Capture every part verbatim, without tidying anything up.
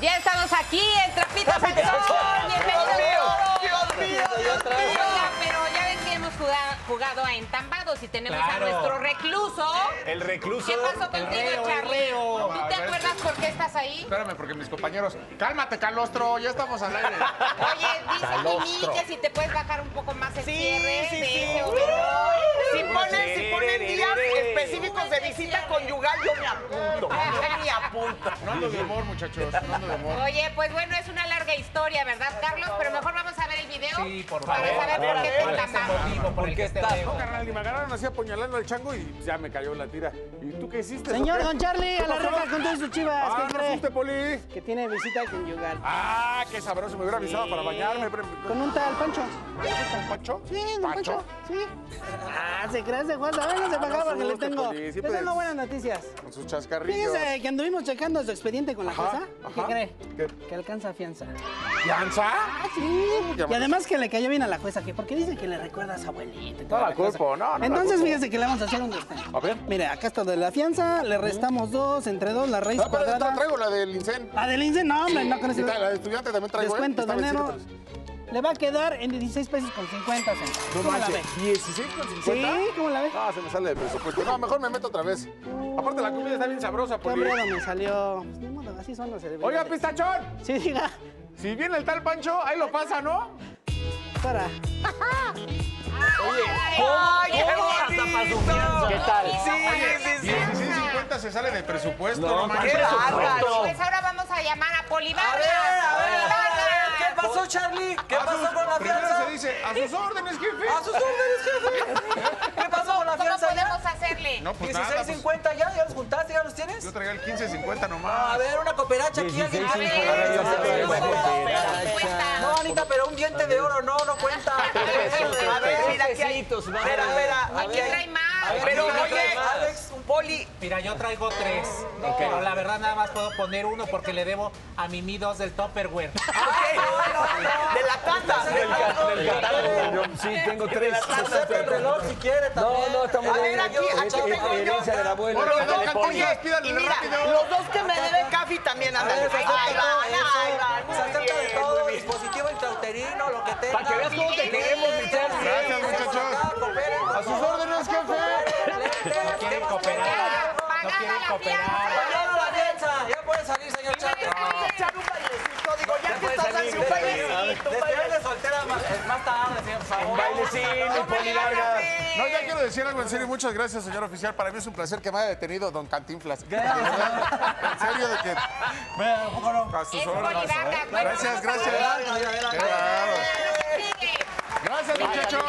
Ya estamos aquí en Trapito Al Sol. Bienvenidos todos. Dios mío, Dios mío. Oiga, pero ya ven que hemos jugado, jugado a entambados y tenemos claro. a nuestro recluso. El recluso. ¿Qué pasó contigo, Charlie? ¿Tú te acuerdas por qué estás ahí? Espérame, porque mis compañeros... Cálmate, Calostro, ya estamos al aire. Oye, dice Calostro. Mimi que si te puedes bajar un poco más el sí, cierre. Sí, de sí, ese si ponen, si ponen días específicos de visita conyugal, yo me apunto. Yo me apunto. No ando de humor, muchachos. No ando de humor. Oye, pues bueno, es una larga historia, ¿verdad, Carlos? Pero mejor vamos a ver el video. Sí, por favor. Para saber por qué te encantamos. ¿Por qué estás? No, carnal, ni me agarraron así apuñalando al chango y ya me cayó la tira. ¿Y tú qué hiciste? Señor Don Charlie, a la regla con todas sus chivas. Ah, ¿no fuiste, Poli? Que tiene visita conyugal. Ah, qué sabroso. Me hubiera avisado para bañarme. Con un tal Pancho. ¿Con Pancho? Sí, Don Pancho. Sí. Ah, se creas de Juan, a ver, no se pagaba porque le tengo, le tengo buenas noticias. Con sus chascarrillos. Fíjense que anduvimos checando su expediente con la casa. ¿Qué cree? ¿Qué? Que alcanza fianza. ¿Fianza? Ah, sí. Y además que le cayó bien a la jueza, que porque dice que le recuerda a su abuelita. No la culpo, no, no. Entonces, fíjese que le vamos a hacer un descuento. A ver. Mire, acá está de la fianza, le restamos dos, entre dos, la raíz cuadrada. No, pero traigo la del INSEN. La del INSEN, no, hombre, no con eso. La del estudiante también traigo. Descuento de enero. Le va a quedar en dieciséis pesos con cincuenta centavos. No manches, ¿dieciséis con cincuenta? Sí, ¿cómo la ves? Ah, se me sale de presupuesto. No, mejor me meto otra vez. Uh, Aparte, la comida está bien sabrosa, Poli. Qué broma me salió. Pues, ni modo, así son los cerebrales. Oiga, pistachón. Sí, diga. Si viene el tal Pancho, ahí lo pasa, ¿no? Para. Oye, ¡ay, qué bonito! ¿Qué tal? Sí, sí, sí. dieciséis cincuenta se sale de presupuesto. No, no, no. Pues ahora vamos a llamar a Polibar. A ver, a ver. ¿Qué pasó, Charlie? ¿Qué pasó sus, con la fianza? Se dice, a sus órdenes, jefe. A sus órdenes, jefe. ¿Qué pasó con la fianza? ¿Cómo podemos ya? hacerle? No, pues dieciséis cincuenta pues... ya, ya los juntaste, ya los tienes. Yo traía el quince cincuenta nomás. A ver, una cooperacha aquí. A ver, a ver, no, Anita, pero un diente de oro no, no cuenta. A ver, mira, aquí hay. Espera, espera, aquí hay más. Pero oye, Alex, un Poli. Mira, yo traigo tres. Pero la verdad nada más puedo poner uno porque le debo a Mimi dos del Tupperware. De la casa. Del catálogo. Sí, tengo tres. El reloj si quiere también. No, no, estamos bien. A ver, aquí tengo yo. Herencia de la abuela. Oye, y mira, los dos que me debe Cafi también. Andrés. Ahí va, se acerca de todo. Dispositivo intrauterino, lo que tenga. Para que veas cómo te queremos, Michelle. Gracias, muchachos. A sus órdenes, jefe. No quieren cooperar. No quieren cooperar. Pagando la fianza. Ya puede salir, señor Chato. Digo, ya que estás haciendo un bailecito. Desde de soltera más tarde, señor, por favor. Un bailecito y polilargas. No, ya quiero decir algo en serio. Muchas gracias, señor oficial. Para mí es un placer que me haya detenido Don Cantinflas. Gracias. En serio, de que... Vea, ¿cómo no? A sus órdenes. Gracias, gracias. Gracias, muchachos.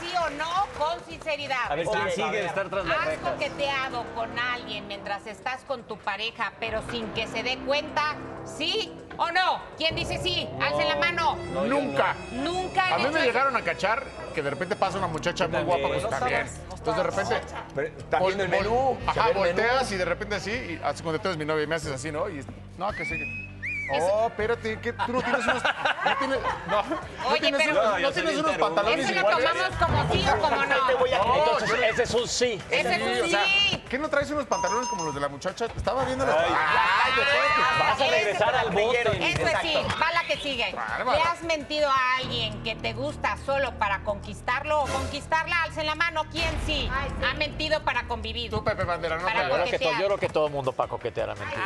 Sí o no, con sinceridad. A ver, oye, sigue a ver. Estar tras las rejas. Has coqueteado con alguien mientras estás con tu pareja, pero sin que se dé cuenta, ¿sí o no? ¿Quién dice sí? No, alce la mano. No, nunca. No. Nunca. A mí me llegaron a cachar que de repente pasa una muchacha muy guapa, pues también. Entonces de repente... Pero, también el menú. Ajá, el volteas menú. Y de repente así, y así cuando tú eres mi novia y me haces así, ¿no? Y no, que sí, que... Oh, espérate, ¿qué? Tú no tienes unos... No tienes, no, no oye, tienes, pero... No, no tienes unos pantalones eso iguales. Eso lo tomamos como sí o como no. Te voy a... no entonces, yo... ese es un sí. Ese es un sí. O sea, ¿qué no traes unos pantalones como los de la muchacha? Estaba viendo los... Ay, ay, ay, vas a regresar al bote. Eso es sí, va la que sigue. Bárbaro. ¿Le has mentido a alguien que te gusta solo para conquistarlo o conquistarla? Alce la mano, ¿quién sí? Ay, sí. Ha mentido para convivir. Tú, Pepe Bandera, no para para coquetear. Yo creo que todo el mundo para coquetear ha mentido.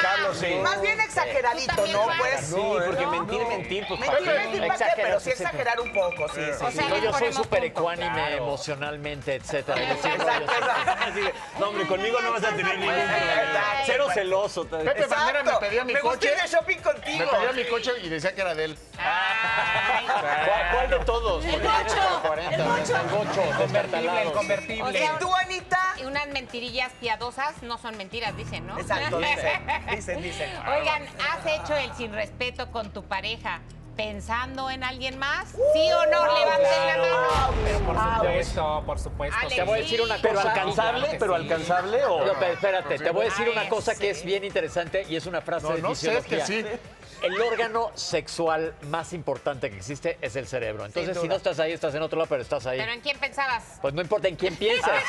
Carlos, sí. Bien exageradito, ¿no? Pues no, sí, porque ¿no? mentir, mentir, pues mentir, para mentir, no. Exagerar, pero sí exagerar un poco, sí. sí, o sea, sí. No, yo soy súper ecuánime claro. emocionalmente, etcétera. No, hombre, conmigo no vas a tener ningún problema. Cero celoso. Pepe Bandera me pedía mi coche. Me gustó ir a shopping contigo. Me pedía mi coche y decía que era de él. ¿Cuál de todos? El bocho. El bocho. Convertible, el convertible. ¿Y tú, Anita? Unas mentirillas piadosas no son mentiras, dicen, ¿no? Exacto, dicen, dicen. Oigan, has hecho el sin respeto con tu pareja, pensando en alguien más? Uh, ¿Sí o no? Wow, levanten claro, la mano. Wow, pero por wow. supuesto, por supuesto. Te voy a decir una cosa. ¿Pero alcanzable? Claro ¿Pero sí. alcanzable? O... No, pero espérate, te voy a decir una cosa que es bien interesante y es una frase no, de no fisiología. Sé, es que sí. El órgano sexual más importante que existe es el cerebro. Entonces, si no estás ahí, estás en otro lado, pero estás ahí. ¿Pero en quién pensabas? Pues no importa en quién piensas.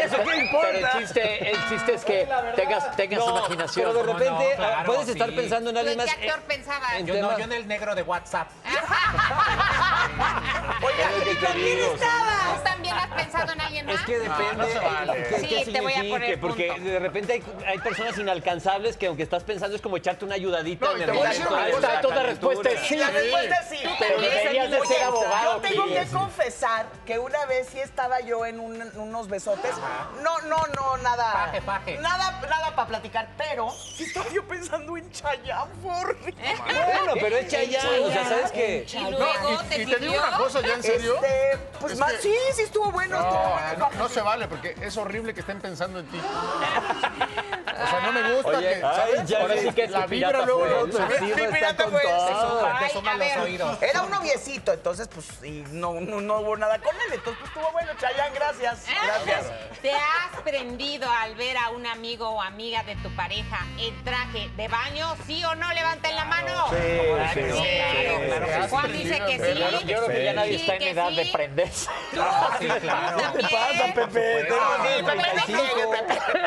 ¿Eso qué importa? Pero el chiste, el chiste es que tengas, tengas no, imaginación. Pero de repente no, no, claro, puedes sí. estar pensando en alguien más. ¿Qué actor pensabas? Yo, no, yo en el negro de WhatsApp. Oye, ¿con quién estabas? ¿Tú también has pensado en alguien más? Es que depende. No, no se vale. ¿Qué, sí, qué te voy a poner porque punto. De repente hay, hay personas inalcanzables que aunque estás pensando es como echarte una ayudadita no, en el Exacto, la respuesta es sí. La respuesta es sí. Pero deberías de ser abogado. Yo tengo que confesar que una vez sí estaba yo en un, unos besotes. No, no, no, nada. Paje, paje. Nada, nada para platicar, pero sí estaba yo pensando en Chayanne. Bueno, pero es Chayanne, o sea, ¿sabes qué? Y luego te pidió... Y te digo una cosa, ¿ya en serio? Este, pues es más, que... sí, sí estuvo bueno. No, estuvo bueno. No, no se vale, porque es horrible que estén pensando en ti. O sea, no me gusta Oye, que... Ay, ¿sabes? Ahora sí que es la vibra luego... Mi pirata fue... Te suman los oídos. Era un noviecito, entonces, pues, y no, no, no hubo nada con él. Entonces, pues, estuvo bueno, Chayanne, gracias. Gracias. ¿Te has prendido al ver a un amigo o amiga de tu pareja en traje de baño? ¿Sí o no? Levanten la mano. Sí, sí. Juan dice que sí. Yo creo que ya nadie está en edad de prenderse. ¿Tú? Sí, claro. ¿Qué te pasa, Pepe?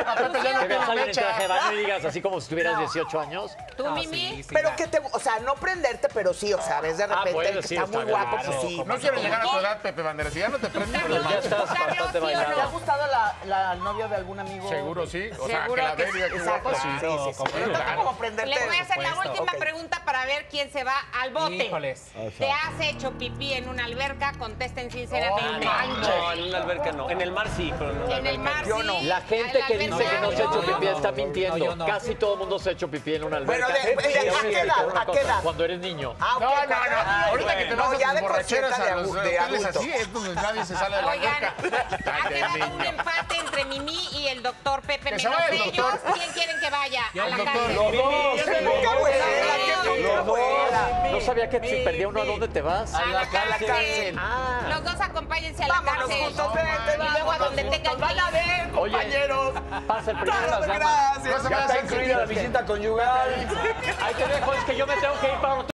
A Pepe ya no te la mecha. No digas así como si tuvieras dieciocho años. ¿Tú, Mimi? Pero que te... O sea, no prenderte, pero sí, o sea, ves de repente el que está muy guapo, pues sí. No quieres llegar a tu edad, Pepe Bandera. Si ya no te prendes, pero ya estás bastante bailado. ¿Te ha gustado la novia de algún amigo? Seguro sí. O sea, que la verga que guapa, sí. Sí, sí. Pero no como prenderte. Les voy a hacer la última pregunta para ver quién se va al bote. Híjoles. ¿Te has hecho pipí en una alberca? Contesten sinceramente. No, en una alberca no. En el mar sí, pero no. En el mar sí. La gente que dice que no se ha hecho pipí está mintiendo. Casi todo el mundo se ha hecho pipí en una alberca. ¿A qué edad? ¿A qué edad? Cuando eres niño. Ah, okay, no, no, no. Ay, ahorita bueno. que te vas no, ya a tus borracheras de, a los de hoteles así, entonces nadie se sale de la alberca. Ha quedado un empate entre Mimi y el doctor Pepe. Menos ellos, ¿quién quieren que vaya? Yo, a la cárcel. Los dos. ¡Qué nunca vuela! No sabía que si perdía uno, ¿a dónde te vas? A la cárcel. Los dos acompáñense a la cárcel. Y luego a donde tengan que ir. Van a ver, compañeros. Pasa el primero. Gracias. Ya está incluida la visita conyugal. Ahí te dejo, es que yo me tengo que ir para otro.